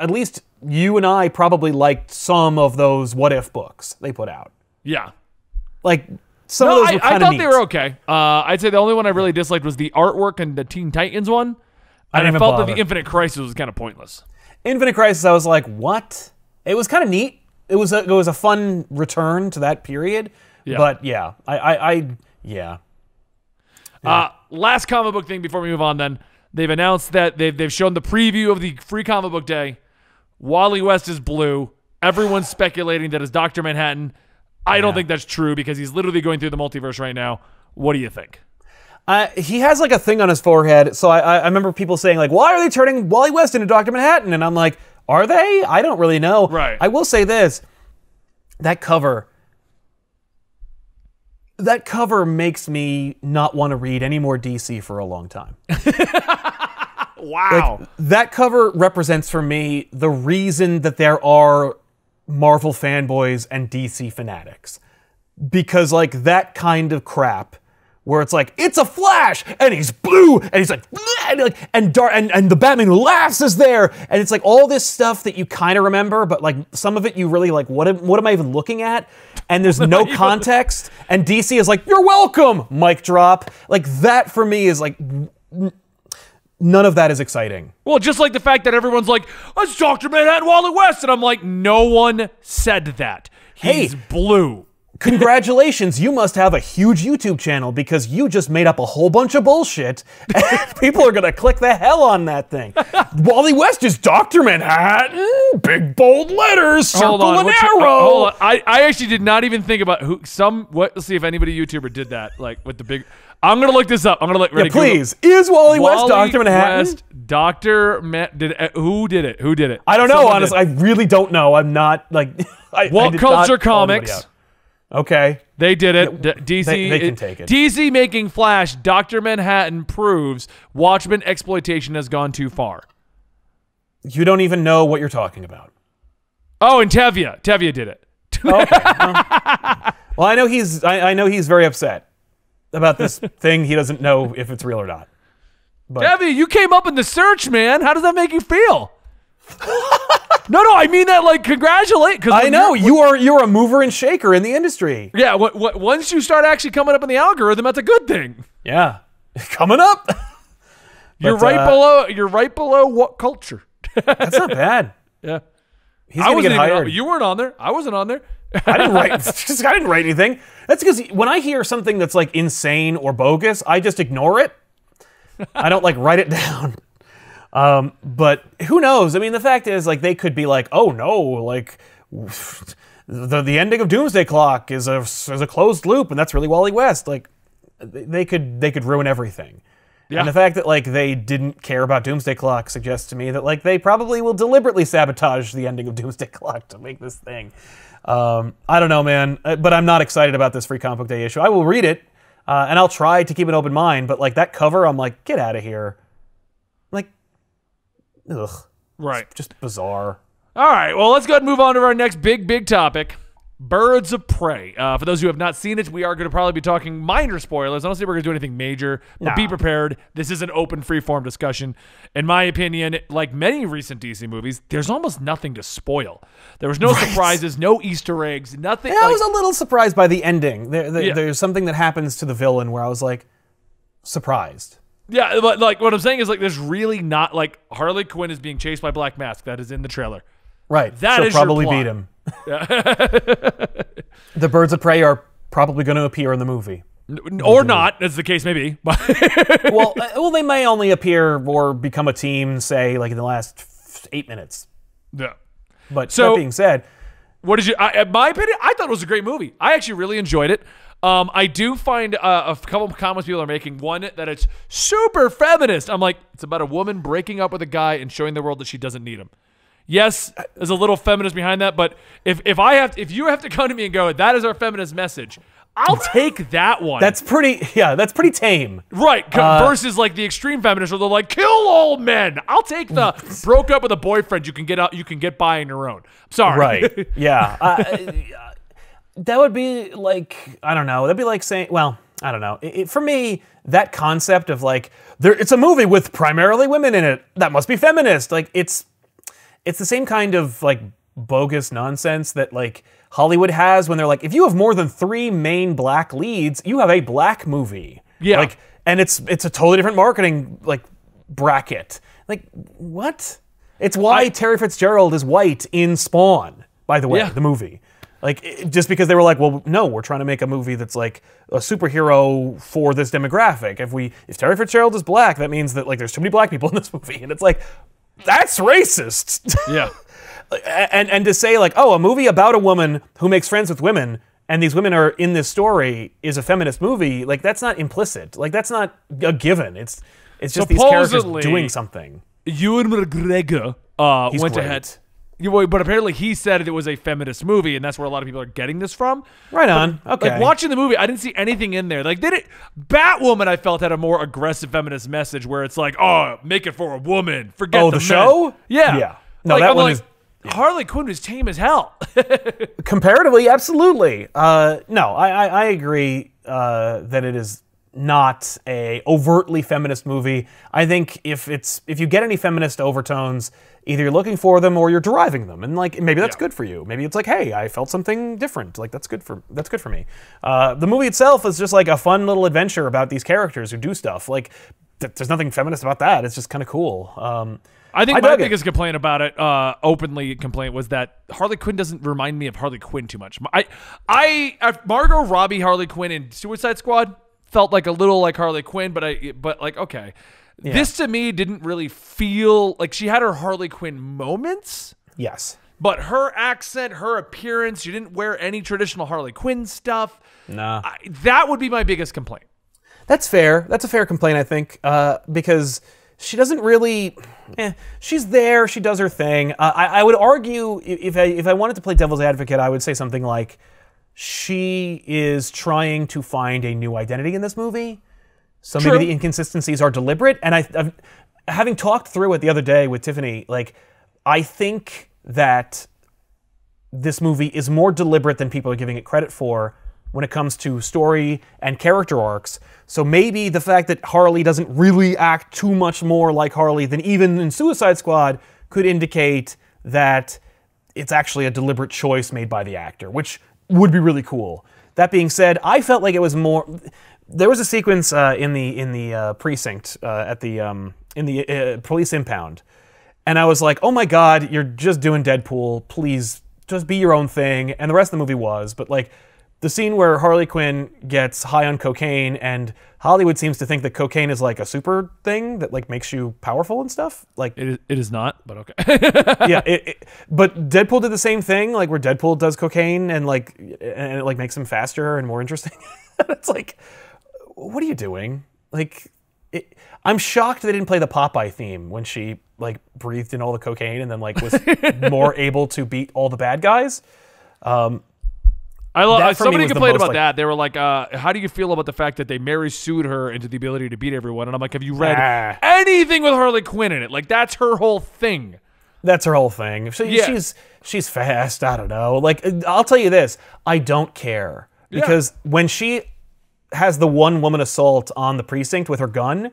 at least you and I probably liked some of those what-if books they put out. Yeah. Like, some no, of those were kind of I thought neat. They were okay. Uh, I'd say the only one I really disliked was the artwork and the Teen Titans one. I, I felt bother. that the Infinite Crisis was kind of pointless. Infinite Crisis, I was like, what? It was kind of neat. It was a, it was a fun return to that period. Yeah. But yeah, I, I, I yeah. yeah. Uh, last comic book thing before we move on. Then they've announced that they've they've shown the preview of the free comic book day. Wally West is blue. Everyone's speculating that it's Doctor Manhattan. I yeah. don't think that's true because he's literally going through the multiverse right now. What do you think? Uh, he has like a thing on his forehead. So I, I remember people saying like, why are they turning Wally West into Doctor Manhattan? And I'm like, are they? I don't really know. Right. I will say this, that cover, that cover makes me not want to read any more D C for a long time. Wow. Like, that cover represents for me the reason that there are Marvel fanboys and D C fanatics. Because like that kind of crap where it's like, it's a Flash, and he's blue, and he's like, and like, and Dar and, and the Batman who laughs is there, and it's like all this stuff that you kind of remember, but like some of it you really like, what am, what am I even looking at? And there's no context, and D C is like, you're welcome, mic drop. Like that for me is like, none of that is exciting. Well, just like the fact that everyone's like, it's Doctor Manhattan, Wally West, and I'm like, no one said that. He's hey. blue. Congratulations, you must have a huge YouTube channel because you just made up a whole bunch of bullshit and people are gonna click the hell on that thing. Wally West is Doctor Manhattan, big bold letters, circle hold on, and arrow. Uh, hold on. I, I actually did not even think about who, some, what, let's see if anybody YouTuber did that, like with the big, I'm gonna look this up, I'm gonna look, ready, yeah, please, Google. Is Wally, Wally West Doctor Manhattan? West, Doctor Ma did, uh, who did it, who did it? I don't know, Someone honestly, did. I really don't know, I'm not, like, I, What I Culture Comics. Okay. They did it. D C they, they can take it. D C making Flash, Doctor Manhattan proves Watchmen exploitation has gone too far. You don't even know what you're talking about. Oh, and Tevye. Tevye did it. Oh, okay. Well, well, I know he's I, I know he's very upset about this thing. He doesn't know if it's real or not. But. Tevye, you came up in the search, man. How does that make you feel? No, no, I mean that like congratulate. Cause I know you are you're a mover and shaker in the industry. Yeah, what what once you start actually coming up in the algorithm, that's a good thing. Yeah, coming up. But, you're right uh, below. You're right below What Culture. That's not bad. Yeah, he's gonna get hired. On, you weren't on there. I wasn't on there. I didn't write. Just, I didn't write anything. That's because when I hear something that's like insane or bogus, I just ignore it. I don't like write it down. Um, but who knows? I mean, the fact is, like, they could be like, "Oh no, like, the the ending of Doomsday Clock is a is a closed loop, and that's really Wally West." Like, they could they could ruin everything. Yeah. And the fact that like they didn't care about Doomsday Clock suggests to me that like they probably will deliberately sabotage the ending of Doomsday Clock to make this thing. Um, I don't know, man. But I'm not excited about this free comic book day issue. I will read it, uh, and I'll try to keep an open mind. But like that cover, I'm like, get out of here. Ugh. Right. It's just bizarre. All right. Well, let's go ahead and move on to our next big, big topic. Birds of Prey. Uh, for those who have not seen it, we are going to probably be talking minor spoilers. I don't think we're going to do anything major, but nah. Be prepared. This is an open, free-form discussion. In my opinion, like many recent D C movies, there's almost nothing to spoil. There was no right. surprises, no Easter eggs, nothing. Yeah, like, I was a little surprised by the ending. There, there, yeah. There's something that happens to the villain where I was like, surprised. Yeah, but like what I'm saying is like there's really not like Harley Quinn is being chased by Black Mask. That is in the trailer. Right. That She'll is probably your plot. Beat him. Yeah. The Birds of Prey are probably going to appear in the movie. Or not, as the case may be. well, well, they may only appear or become a team, say, like in the last eight minutes. Yeah. But so, that being said. What did you, I, in my opinion, I thought it was a great movie. I actually really enjoyed it. Um, I do find uh, a couple of comments people are making. One, that it's super feminist. I'm like, it's about a woman breaking up with a guy and showing the world that she doesn't need him. Yes, there's a little feminist behind that, but if, if I have to, if you have to come to me and go, that is our feminist message, I'll take that one. That's pretty, yeah, that's pretty tame. Right, uh, versus like the extreme feminists where they're like, kill all men. I'll take the broke up with a boyfriend you can get out, you can get by on your own. Sorry. Right, yeah. uh, that would be like, I don't know, that'd be like saying, well, I don't know. It, it, for me, that concept of like, there, it's a movie with primarily women in it, that must be feminist. Like, it's, it's the same kind of like bogus nonsense that like Hollywood has when they're like, if you have more than three main black leads, you have a black movie. Yeah. Like, and it's it's a totally different marketing like bracket. Like, what? It's why I, Terry Fitzgerald is white in Spawn, by the way, yeah. the movie. Like, it, just because they were like, well, no, we're trying to make a movie that's like a superhero for this demographic. If we, if Terry Fitzgerald is black, that means that like there's too many black people in this movie, and it's like, that's racist. Yeah. And and to say like, oh, a movie about a woman who makes friends with women, and these women are in this story, is a feminist movie. Like, that's not implicit. Like, that's not a given. It's it's just supposedly, these characters doing something. Ewan McGregor uh, went great. ahead. But apparently he said it was a feminist movie, and that's where a lot of people are getting this from. Right on. But, okay. Like, watching the movie, I didn't see anything in there. Like, did it? Batwoman, I felt, had a more aggressive feminist message where it's like, oh, make it for a woman. Forget oh, the, the show? Yeah. Yeah. No, like, that I'm one like, is... Yeah. Harley Quinn is tame as hell. Comparatively, absolutely. Uh, no, I, I, I agree uh, that it is not a overtly feminist movie. I think if it's if you get any feminist overtones, either you're looking for them or you're deriving them, and like maybe that's yeah. good for you. Maybe it's like, hey, I felt something different. Like that's good for that's good for me. Uh, the movie itself is just like a fun little adventure about these characters who do stuff. Like th there's nothing feminist about that. It's just kind of cool. Um, I think I my biggest it. complaint about it, uh, openly complaint, was that Harley Quinn doesn't remind me of Harley Quinn too much. I, I, I Margot Robbie, Harley Quinn in Suicide Squad felt like a little like Harley Quinn, but I, but like okay, yeah. this to me didn't really feel like she had her Harley Quinn moments. Yes, but her accent, her appearance, she didn't wear any traditional Harley Quinn stuff. Nah, I, that would be my biggest complaint. That's fair. That's a fair complaint, I think, uh, because. She doesn't really, eh, she's there, she does her thing. Uh, I, I would argue, if I, if I wanted to play devil's advocate, I would say something like, she is trying to find a new identity in this movie. So True. maybe the inconsistencies are deliberate. And I, I've, having talked through it the other day with Tiffany, like, I think that this movie is more deliberate than people are giving it credit for when it comes to story and character arcs. So maybe the fact that Harley doesn't really act too much more like Harley than even in Suicide Squad could indicate that it's actually a deliberate choice made by the actor, which would be really cool. That being said, I felt like it was more, there was a sequence uh, in the in the uh, precinct, uh, at the um, in the uh, police impound. And I was like, oh my God, you're just doing Deadpool, please just be your own thing. And the rest of the movie was, but like, the scene where Harley Quinn gets high on cocaine and Hollywood seems to think that cocaine is like a super thing that like makes you powerful and stuff. Like it is, it is not, but okay. yeah, it, it, but Deadpool did the same thing, like where Deadpool does cocaine and like and it like makes him faster and more interesting. It's like, what are you doing? Like, it, I'm shocked they didn't play the Popeye theme when she like breathed in all the cocaine and then like was more able to beat all the bad guys. Um, I love. Somebody complained about like, that. They were like, uh, "How do you feel about the fact that they Mary Sued her into the ability to beat everyone?" And I'm like, "Have you read ah. anything with Harley Quinn in it? Like, that's her whole thing. That's her whole thing. She, yeah. She's she's fast. I don't know. Like, I'll tell you this. I don't care because yeah. when she has the one woman assault on the precinct with her gun,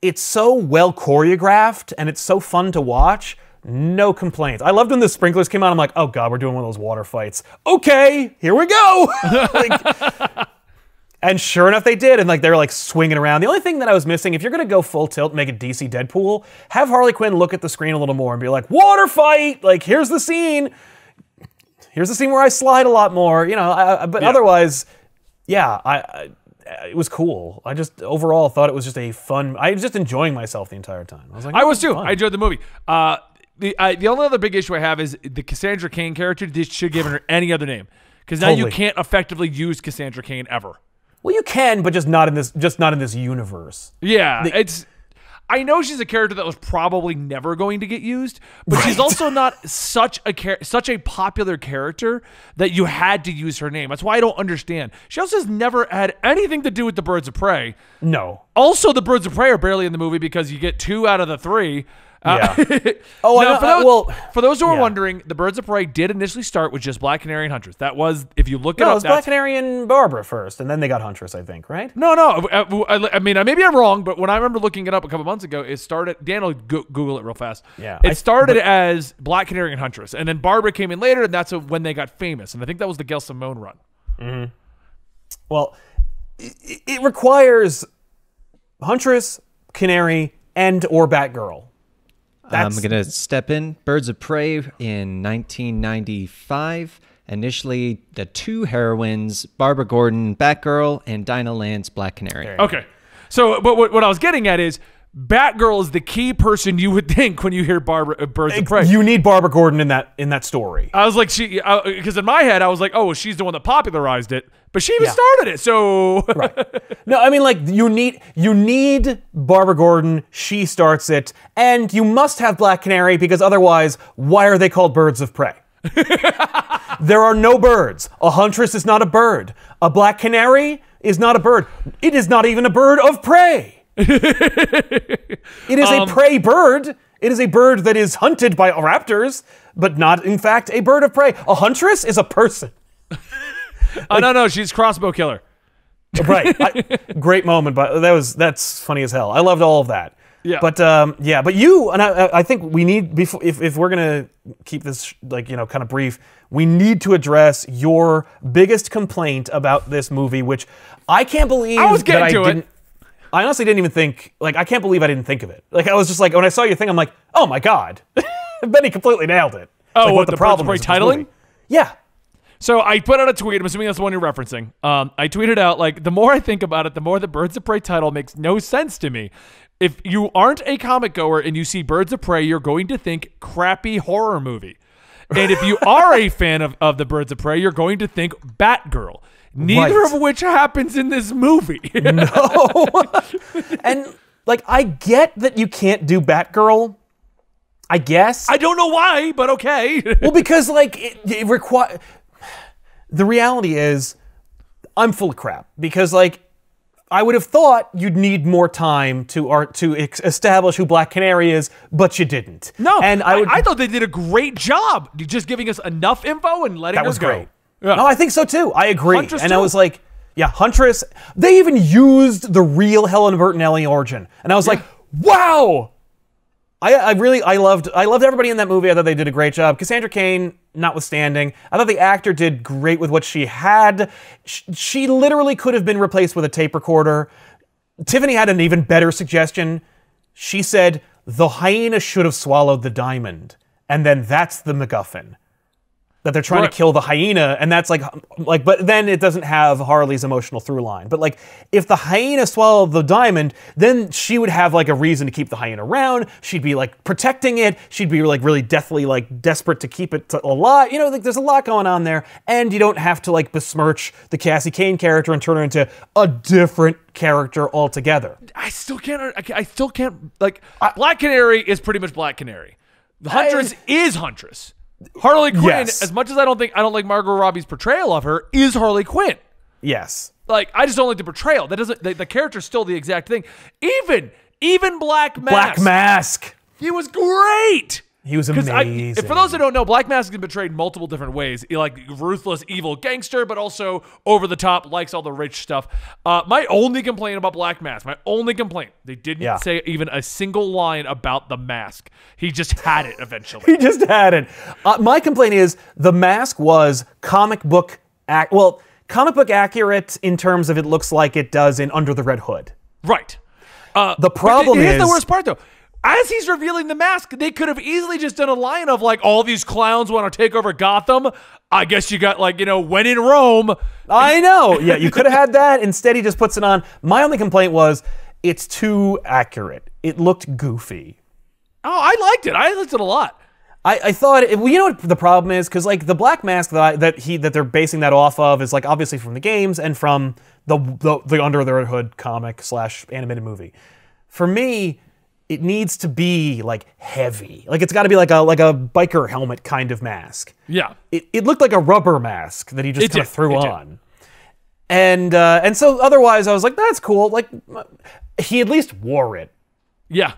it's so well choreographed and it's so fun to watch." No complaints. I loved when the sprinklers came out. I'm like, oh God, we're doing one of those water fights. Okay, here we go. like, and sure enough, they did. And like, they were like swinging around. The only thing that I was missing, if you're going to go full tilt, make a D C Deadpool, have Harley Quinn look at the screen a little more and be like, water fight. Like, here's the scene. Here's the scene where I slide a lot more, you know, I, I, but yeah. otherwise, yeah, I, I, it was cool. I just overall thought it was just a fun, I was just enjoying myself the entire time. I was like, oh, I was too. Fun. I enjoyed the movie. Uh, The, I, the only other big issue I have is the Cassandra Cain character. This should have given her any other name, because now totally. you can't effectively use Cassandra Cain ever. Well, you can, but just not in this. Just not in this universe. Yeah, the, it's. I know she's a character that was probably never going to get used, but right. she's also not such a such a popular character that you had to use her name. That's why I don't understand. She also has never had anything to do with the Birds of Prey. No. Also, the Birds of Prey are barely in the movie because you get two out of the three. Uh, yeah. Oh, now, I, for those, I, well, for those who are yeah. wondering, the Birds of Prey did initially start with just Black Canary and Huntress. That was, if you look at no, it up, it was Black Canary and Barbara first, and then they got Huntress, I think, right? No, no. I, I, I mean, maybe I'm wrong, but when I remember looking it up a couple months ago, it started. Dan will go Google it real fast. Yeah. It started I, but, as Black Canary and Huntress, and then Barbara came in later, and that's when they got famous. And I think that was the Gail Simone run. Mm-hmm. Well, it, it requires Huntress, Canary, and or Batgirl. That's... I'm going to step in. Birds of Prey in nineteen ninety-five. Initially, the two heroines, Barbara Gordon, Batgirl, and Dinah Lance, Black Canary. Okay. So, but what, what I was getting at is Batgirl is the key person you would think when you hear Barbara, uh, Birds of Prey. You need Barbara Gordon in that in that story. I was like, she, because in my head, I was like, oh, well, she's the one that popularized it. But she even yeah. started it, so right. No, I mean, like you need you need Barbara Gordon. She starts it, and you must have Black Canary because otherwise, why are they called Birds of Prey? There are no birds. A huntress is not a bird. A Black Canary is not a bird. It is not even a bird of prey. It is um, a prey bird. It is a bird that is hunted by raptors, but not, in fact, a bird of prey. A huntress is a person. Like, oh no no, she's crossbow killer. Right, I, great moment, but that was that's funny as hell. I loved all of that. Yeah, but um, yeah, but you and I, I think we need before if if we're gonna keep this like you know kind of brief, we need to address your biggest complaint about this movie, which I can't believe I was getting that to I it. Didn't, I honestly didn't even think like I can't believe I didn't think of it. Like I was just like when I saw your thing, I'm like, oh my god, Benny completely nailed it. Oh, like, what, what the, the problem is titling? Yeah. So I put out a tweet, I'm assuming that's the one you're referencing. Um, I tweeted out, like, the more I think about it, the more the Birds of Prey title makes no sense to me. If you aren't a comic goer and you see Birds of Prey, you're going to think crappy horror movie. And if you are a fan of, of the Birds of Prey, you're going to think Batgirl. Neither right. of which happens in this movie. No. And, like, I get that you can't do Batgirl, I guess. I don't know why, but okay. Well, because, like, it, it requires... The reality is, I'm full of crap because, like, I would have thought you'd need more time to art to establish who Black Canary is, but you didn't. No, and I, would, I, I thought they did a great job just giving us enough info and letting us go. That was great. Yeah. No, I think so too. I agree. Huntress and too. I was like, yeah, Huntress. They even used the real Helen Bertinelli origin, and I was yeah. like, wow. I, I really, I loved, I loved everybody in that movie. I thought they did a great job. Cassandra Cain, notwithstanding, I thought the actor did great with what she had. She, she literally could have been replaced with a tape recorder. Tiffany had an even better suggestion. She said, the hyena should have swallowed the diamond. And then that's the MacGuffin. That they're trying right. to kill the hyena, and that's like, like, but then it doesn't have Harley's emotional through line. But like, if the hyena swallowed the diamond, then she would have like a reason to keep the hyena around. She'd be like protecting it. She'd be like really deathly like desperate to keep it alive. You know, like there's a lot going on there, and you don't have to like besmirch the Cassie Cain character and turn her into a different character altogether. I still can't. I still can't. Like, I, Black Canary is pretty much Black Canary. The Huntress I, is Huntress. Harley Quinn, yes. as much as I don't think I don't like Margot Robbie's portrayal of her, is Harley Quinn. Yes. Like I just don't like the portrayal. That doesn't the, the character's still the exact thing. Even even Black Mask. Black Mask. He was great. He was amazing. I, for those who don't know, Black Mask has been portrayed multiple different ways, like ruthless, evil gangster, but also over the top, likes all the rich stuff. Uh, my only complaint about Black Mask, my only complaint, they didn't yeah. say even a single line about the mask. He just had it eventually. He just had it. Uh, my complaint is the mask was comic book, ac well, comic book accurate in terms of it looks like it does in Under the Red Hood. Right. Uh, the problem is here's the worst part though. As he's revealing the mask, they could have easily just done a line of like, all these clowns want to take over Gotham. I guess you got like, you know, when in Rome. I know. Yeah, you could have had that. Instead, he just puts it on. My only complaint was it's too accurate. It looked goofy. Oh, I liked it. I liked it a lot. I, I thought, it, well, you know what the problem is? Because like the Black Mask that I, that he that they're basing that off of is like obviously from the games and from the, the, the Under the Red Hood comic slash animated movie. For me... It needs to be like heavy. Like it's got to be like a like a biker helmet kind of mask. Yeah. It it looked like a rubber mask that he just kind of threw on. And uh, and so otherwise I was like that's cool. Like he at least wore it. Yeah.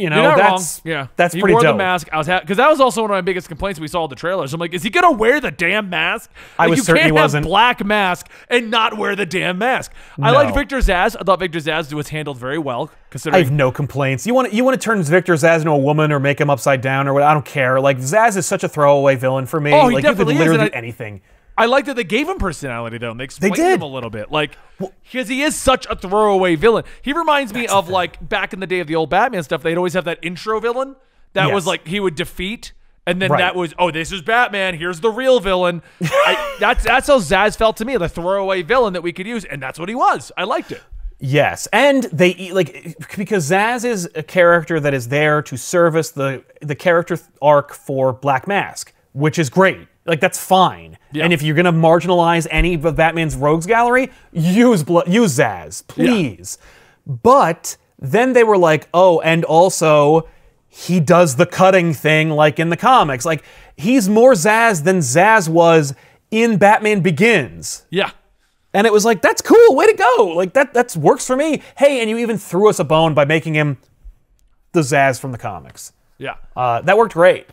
You know, You're not that's wrong. yeah, that's he pretty wore dope. The mask. I was because that was also one of my biggest complaints. We saw the trailers. I'm like, is he gonna wear the damn mask? Like, I was you certain can't he wasn't. Have black mask and not wear the damn mask. No. I liked Victor Zsasz. I thought Victor Zsasz was handled very well. Considering I have no complaints. You want you want to turn Victor Zsasz into a woman or make him upside down or what? I don't care. Like Zsasz is such a throwaway villain for me. Oh, he like, definitely you could literally is, do I, anything. I like that they gave him personality though. And they explained they did. him a little bit, like because he is such a throwaway villain. He reminds That's me of like back in the day of the old Batman stuff. They'd always have that intro villain that yes. was like he would defeat. And then right. that was, oh, this is Batman. Here's the real villain. I, that's that's how Zsasz felt to me, the throwaway villain that we could use, and that's what he was. I liked it. Yes, and they like because Zsasz is a character that is there to service the the character arc for Black Mask, which is great. Like that's fine. Yeah. And if you're gonna marginalize any of Batman's rogues gallery, use use Zsasz, please. Yeah. But then they were like, oh, and also. He does the cutting thing like in the comics. Like, he's more Zsasz than Zsasz was in Batman Begins. Yeah. And it was like, that's cool, way to go. Like, that that's, works for me. Hey, and you even threw us a bone by making him the Zsasz from the comics. Yeah. Uh, that worked great.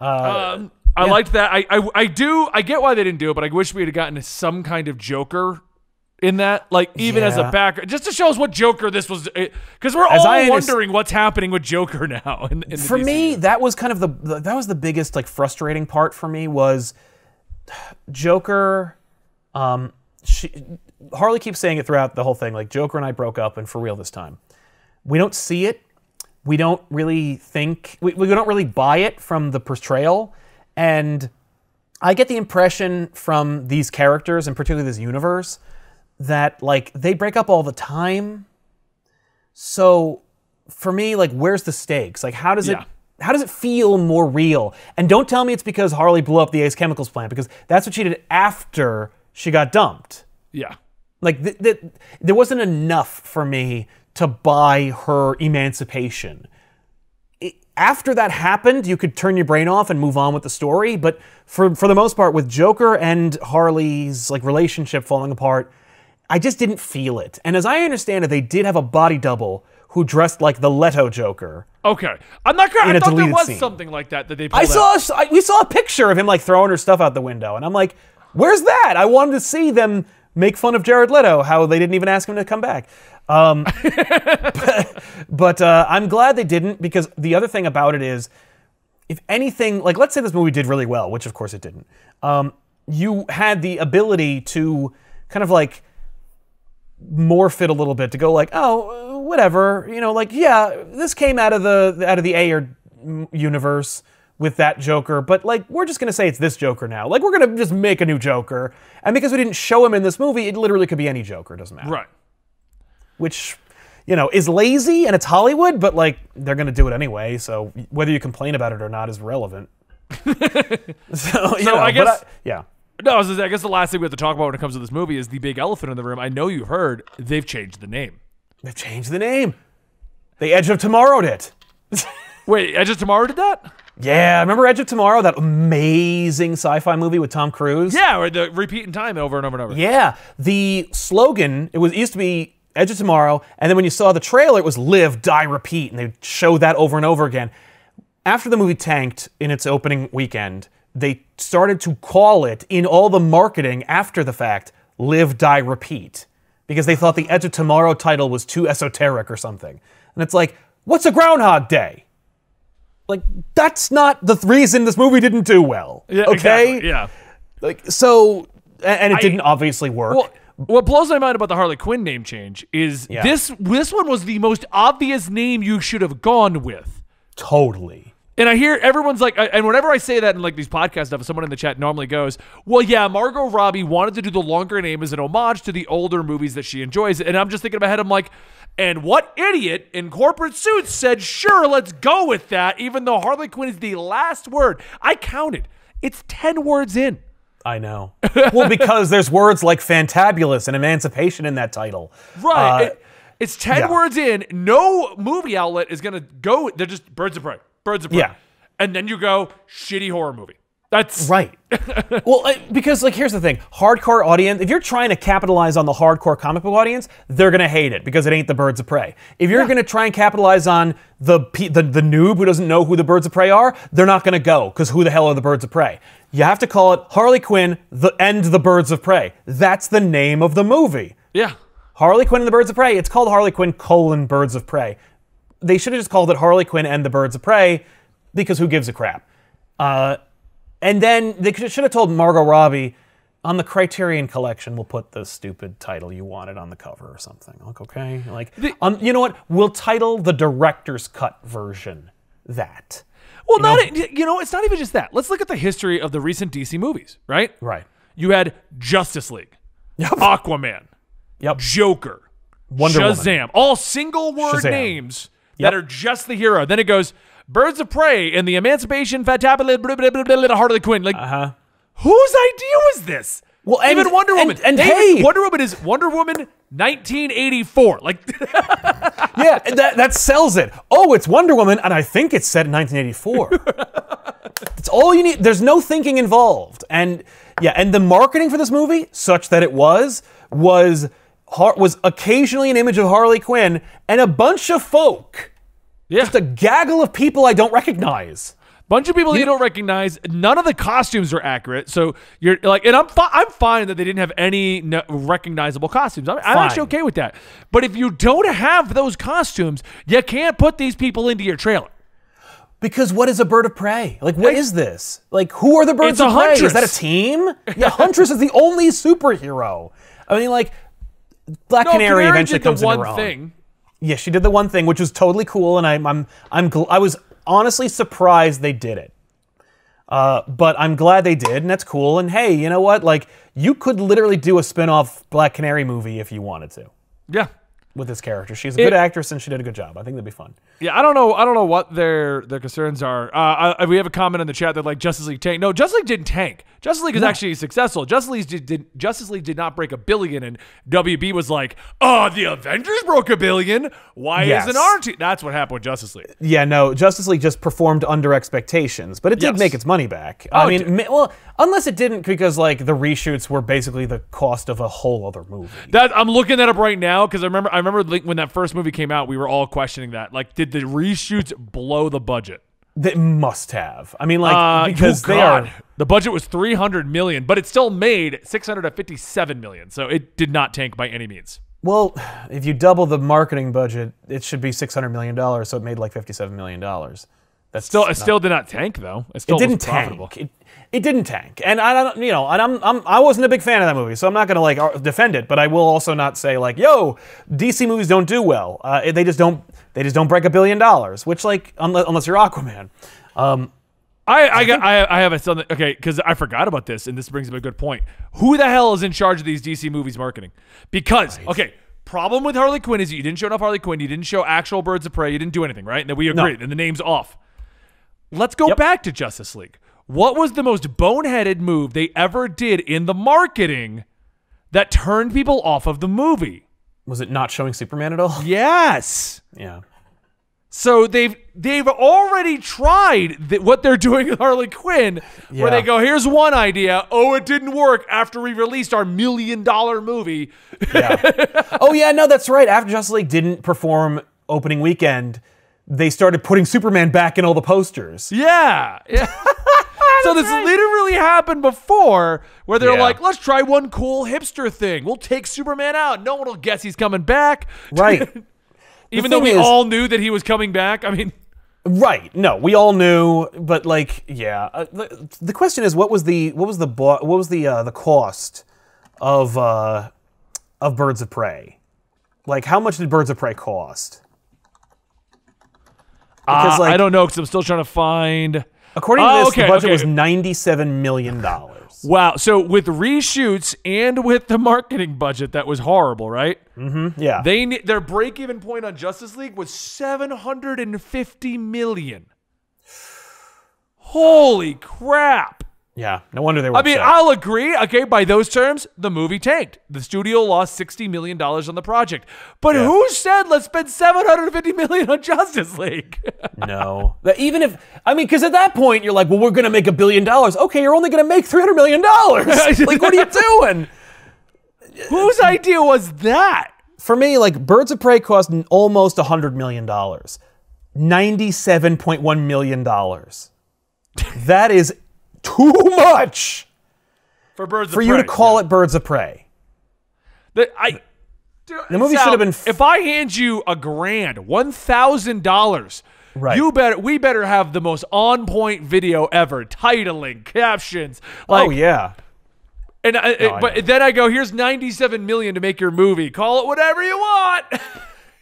Uh, um, I yeah. liked that. I, I, I do, I get why they didn't do it, but I wish we had gotten some kind of Joker in that, like, even yeah. as a background, just to show us what Joker this was, because we're as all I wondering what's hhappening with Joker now. In, in for me, movie. that was kind of the, the that was the biggest like frustrating part for me was Joker. Um, she, Harley keeps saying it throughout the whole thing, like Joker and I broke up, and for real this time. We don't see it. We don't really think. We, we don't really buy it from the portrayal, and I get the impression from these characters, and particularly this universe, that like they break up all the time. So for me, like, where's the stakes? Like, how does yeah. it how does it feel more real? And don't tell me it's because Harley blew up the Ace Chemicals plant, because that's what she did after she got dumped. Yeah. Like th th there wasn't enough for me to buy her emancipation. It, after that happened, you could turn your brain off and move on with the story, but for for the most part with Joker and Harley's like relationship falling apart, I just didn't feel it. And as I understand it, they did have a body double who dressed like the Leto Joker. Okay. I'm not gonna, I thought there was scene. something like that that they I saw. I, we saw a picture of him like throwing her stuff out the window. And I'm like, where's that? I wanted to see them make fun of Jared Leto, how they didn't even ask him to come back. Um, but but uh, I'm glad they didn't, because the other thing about it is, if anything, like let's say this movie did really well, which of course it didn't. Um, you had the ability to kind of like, morph it a little bit to go like, oh, whatever, you know, like, yeah, this came out of the out of the Ayer universe with that Joker, but like we're just gonna say it's this Joker now. Like, we're gonna just make a new Joker, and because we didn't show him in this movie, it literally could be any Joker. It doesn't matter, right? Which, you know, is lazy and it's Hollywood, but like they're gonna do it anyway, so whether you complain about it or not is relevant. so, so you know, I guess, but I, yeah. No, I guess the last thing we have to talk about when it comes to this movie is the big elephant in the room. I know you heard they've changed the name. They've changed the name. They Edge of Tomorrow'd it. Wait, Edge of Tomorrow did that? Yeah, remember Edge of Tomorrow, that amazing sci-fi movie with Tom Cruise? Yeah, or the repeat in time over and over and over. Yeah, the slogan, it was it used to be Edge of Tomorrow, and then when you saw the trailer, it was Live, Die, Repeat, and they showed that over and over again. After the movie tanked in its opening weekend, they started to call it, in all the marketing after the fact, Live, Die, Repeat, because they thought the Edge of Tomorrow title was too esoteric or something. And it's like, what's a Groundhog Day? Like, that's not the th reason this movie didn't do well. Yeah, okay? Exactly, yeah. Like, so, and it I, didn't obviously work. Well, what blows my mind about the Harley Quinn name change is yeah. this, this one was the most obvious name you should have gone with. Totally. And I hear everyone's like, and whenever I say that in like these podcast stuff, someone in the chat normally goes, well, yeah, Margot Robbie wanted to do the longer name as an homage to the older movies that she enjoys. And I'm just thinking in my head, I'm like, and what idiot in corporate suits said, sure, let's go with that, even though Harley Quinn is the last word. I counted. It's ten words in. I know. Well, because there's words like fantabulous and emancipation in that title. Right. Uh, it, it's ten yeah. words in. No movie outlet is going to go. They're just birds of prey. Birds of prey. Yeah. And then you go, shitty horror movie. That's right. Well, because like here's the thing, hardcore audience, if you're trying to capitalize on the hardcore comic book audience, they're going to hate it because it ain't the Birds of Prey. If you're yeah. going to try and capitalize on the, the the noob who doesn't know who the Birds of Prey are, they're not going to go because who the hell are the Birds of Prey? You have to call it Harley Quinn the and the Birds of Prey. That's the name of the movie. Yeah. Harley Quinn and the Birds of Prey. It's called Harley Quinn colon Birds of Prey. They should have just called it Harley Quinn and the Birds of Prey because who gives a crap? Uh... And then they should have told Margot Robbie, on the Criterion Collection, we'll put the stupid title you wanted on the cover or something. Like, okay, like, the, um, you know what? We'll title the director's cut version that. Well, you not know? you know, it's not even just that. Let's look at the history of the recent D C movies, right? Right. You had Justice League, yep. Aquaman, yep. Joker, Wonder Shazam, Woman. all single word Shazam. names yep. that are just the hero. Then it goes Birds of Prey and the Emancipation, Fatabula, Harley Quinn. Like, uh-huh. whose idea was this? Well, and, even Wonder Woman. And, and hey, Wonder Woman is Wonder Woman nineteen eighty-four. Like, yeah, that that sells it. Oh, it's Wonder Woman, and I think it's set in nineteen eighty-four. It's all you need. There's no thinking involved, and yeah, and the marketing for this movie, such that it was was was occasionally an image of Harley Quinn and a bunch of folk. Yeah. Just a gaggle of people I don't recognize. Bunch of people you, you don't recognize. None of the costumes are accurate. So you're like, and I'm fi I'm fine that they didn't have any no recognizable costumes. I'm, I'm actually okay with that. But if you don't have those costumes, you can't put these people into your trailer. Because what is a bird of prey? Like, what it's, is this? Like, who are the birds of prey? Is that a team? Yeah, Huntress is the only superhero. I mean, like, Black no, Canary, Canary eventually comes into her own. Thing. Yeah, she did the one thing, which was totally cool, and I'm I'm I'm gl I was honestly surprised they did it, uh, but I'm glad they did, and that's cool. And hey, you know what? Like, you could literally do a spin-off Black Canary movie if you wanted to. Yeah, with this character, she's a good it, actress, and she did a good job. I think that'd be fun. Yeah, I don't know, I don't know what their their concerns are. Uh, I, we have a comment in the chat that like Justice League tanked. No, Justice League didn't tank. Justice League is no. actually successful. Justice League did, did Justice League did not break a billion, and W B was like, "Oh, the Avengers broke a billion. Why yes. isn't our team?" That's what happened with Justice League. Yeah, no, Justice League just performed under expectations, but it did yes. make its money back. Oh, I mean, well, unless it didn't, because like the reshoots were basically the cost of a whole other movie. That I'm looking that up right now because I remember I remember like, when that first movie came out, we were all questioning that. Like, did the reshoots blow the budget? They must have. I mean, like, uh, because oh they are. The budget was three hundred million dollars, but it still made six hundred fifty-seven million dollars. So it did not tank by any means. Well, if you double the marketing budget, it should be six hundred million dollars. So it made like fifty-seven million dollars. That's still, not, it still did not tank, though. It, still it didn't tank. It, it didn't tank. And I don't, you know, and I'm, I'm, I wasn't a big fan of that movie, so I'm not going to like defend it. But I will also not say like, yo, D C movies don't do well. Uh, they just don't. They just don't break a billion dollars, which like unless, unless you're Aquaman. Um, I I, got, I I have a something okay because I forgot about this and this brings up a good point. Who the hell is in charge of these D C movies marketing? Because right. okay, problem with Harley Quinn is that you didn't show enough Harley Quinn. You didn't show actual Birds of Prey. You didn't do anything right. And then we agreed. No. And the name's off. Let's go yep. back to Justice League. What was the most boneheaded move they ever did in the marketing that turned people off of the movie? Was it not showing Superman at all? Yes. Yeah. So they've they've already tried th what they're doing with Harley Quinn, yeah. where they go, here's one idea. Oh, it didn't work after we released our million dollar movie. Yeah. Oh yeah, no, that's right. After Justice League didn't perform opening weekend, they started putting Superman back in all the posters. Yeah. Yeah. So this right. literally happened before where they're yeah. like, let's try one cool hipster thing. We'll take Superman out. No one will guess he's coming back. Right. Even though we is, all knew that he was coming back. I mean. Right. No, we all knew. But like, yeah. Uh, the, the question is, what was the what was the what was the uh, the cost of uh, of Birds of Prey? Like, how much did Birds of Prey cost? Because, uh, like, I don't know because I'm still trying to find. According to oh, this, okay, the budget okay. was ninety-seven million dollars. Wow. So with reshoots and with the marketing budget, that was horrible, right? Mm-hmm. Yeah. They their break-even point on Justice League was seven hundred fifty million dollars. Holy crap. Yeah, no wonder they were I upset. mean, I'll agree, okay, by those terms, the movie tanked. The studio lost sixty million dollars on the project. But yeah. who said let's spend seven hundred fifty million dollars on Justice League? No. That even if, I mean, because at that point, you're like, well, we're going to make a billion dollars. Okay, you're only going to make three hundred million dollars. Like, what are you doing? Whose idea was that? For me, like, Birds of Prey cost almost one hundred million dollars. ninety-seven point one million dollars. That is too much for birds for of you prey, to call yeah. it Birds of Prey. The, I, dude, the movie Sal, should have been. F if I hand you a grand, one thousand dollars, right? You better. We better have the most on-point video ever, titling, captions. Like, oh yeah. And I, no, it, I but then I go, here's ninety-seven million to make your movie. Call it whatever you want.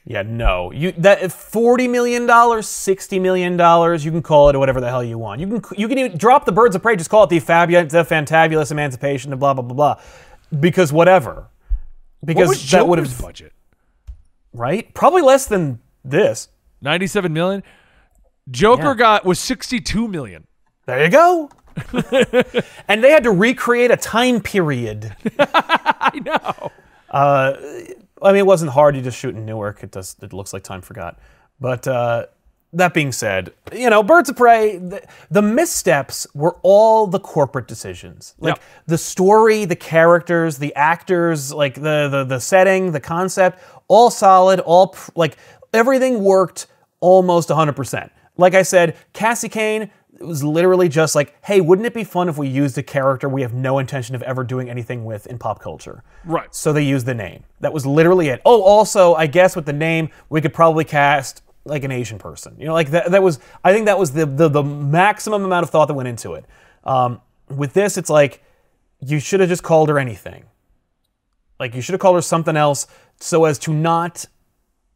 Yeah, no. You that forty million dollars, sixty million dollars. You can call it whatever the hell you want. You can you can even drop the Birds of Prey. Just call it the Fabulous, the Fantabulous Emancipation, and blah blah blah blah. Because whatever. Because what was that would have budget, right? Probably less than this. Ninety-seven million. Joker yeah. got was sixty-two million. There you go. And they had to recreate a time period. I know. Uh. I mean, it wasn't hard. You just shoot in Newark. It does. It looks like time forgot. But uh, that being said, you know, Birds of Prey, the, the missteps were all the corporate decisions. Like yep. the story, the characters, the actors, like the the the setting, the concept, all solid. All pr like everything worked almost one hundred percent. Like I said, Cassie Kane. It was literally just like, hey, wouldn't it be fun if we used a character we have no intention of ever doing anything with in pop culture? Right. So they used the name. That was literally it. Oh, also, I guess with the name, we could probably cast like an Asian person. You know, like that, that was, I think that was the, the, the maximum amount of thought that went into it. Um, with this, it's like, you should have just called her anything. Like, you should have called her something else so as to not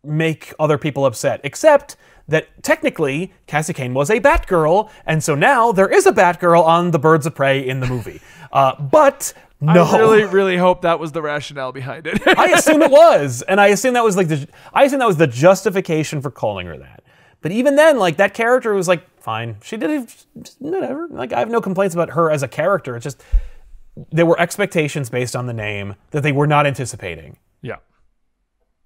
make other people upset, except that technically Cassie Kane was a Batgirl, and so now there is a Batgirl on the Birds of Prey in the movie. Uh, but no. I really, really hope that was the rationale behind it. I assume it was, and I assume that was like the, I assume that was the justification for calling her that. But even then, like that character was like, fine, she did it, just, whatever. Like I have no complaints about her as a character. It's just there were expectations based on the name that they were not anticipating. Yeah.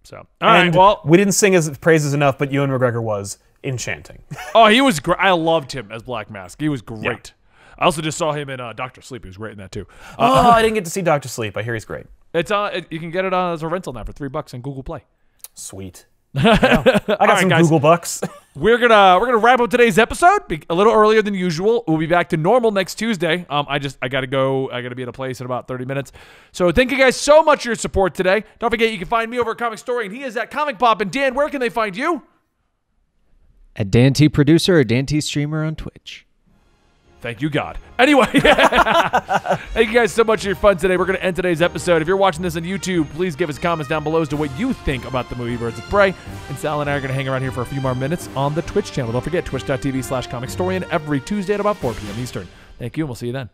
So, all and right, well, we didn't sing his praises enough, but Ewan McGregor was enchanting. Oh, he was great. I loved him as Black Mask. He was great. Yeah. I also just saw him in uh, Doctor Sleep. He was great in that too. Uh, oh, I didn't get to see Doctor Sleep. I hear he's great. It's uh, it, you can get it on as a rental now for three bucks on Google Play. Sweet. Yeah. I got right, some guys. Google bucks. We're gonna we're gonna wrap up today's episode be a little earlier than usual. We'll be back to normal next Tuesday. Um, I just I gotta go. I gotta be at a place in about thirty minutes. So thank you guys so much for your support today. Don't forget you can find me over at Comic Story, and he is at Comic Pop. And Dan, where can they find you? At Dan T Producer or Dan T Streamer on Twitch. Thank you, God. Anyway, thank you guys so much for your fun today. We're going to end today's episode. If you're watching this on YouTube, please give us comments down below as to what you think about the movie Birds of Prey. And Sal and I are going to hang around here for a few more minutes on the Twitch channel. Don't forget, twitch dot t v slash Comicstorian every Tuesday at about four p m Eastern. Thank you, and we'll see you then.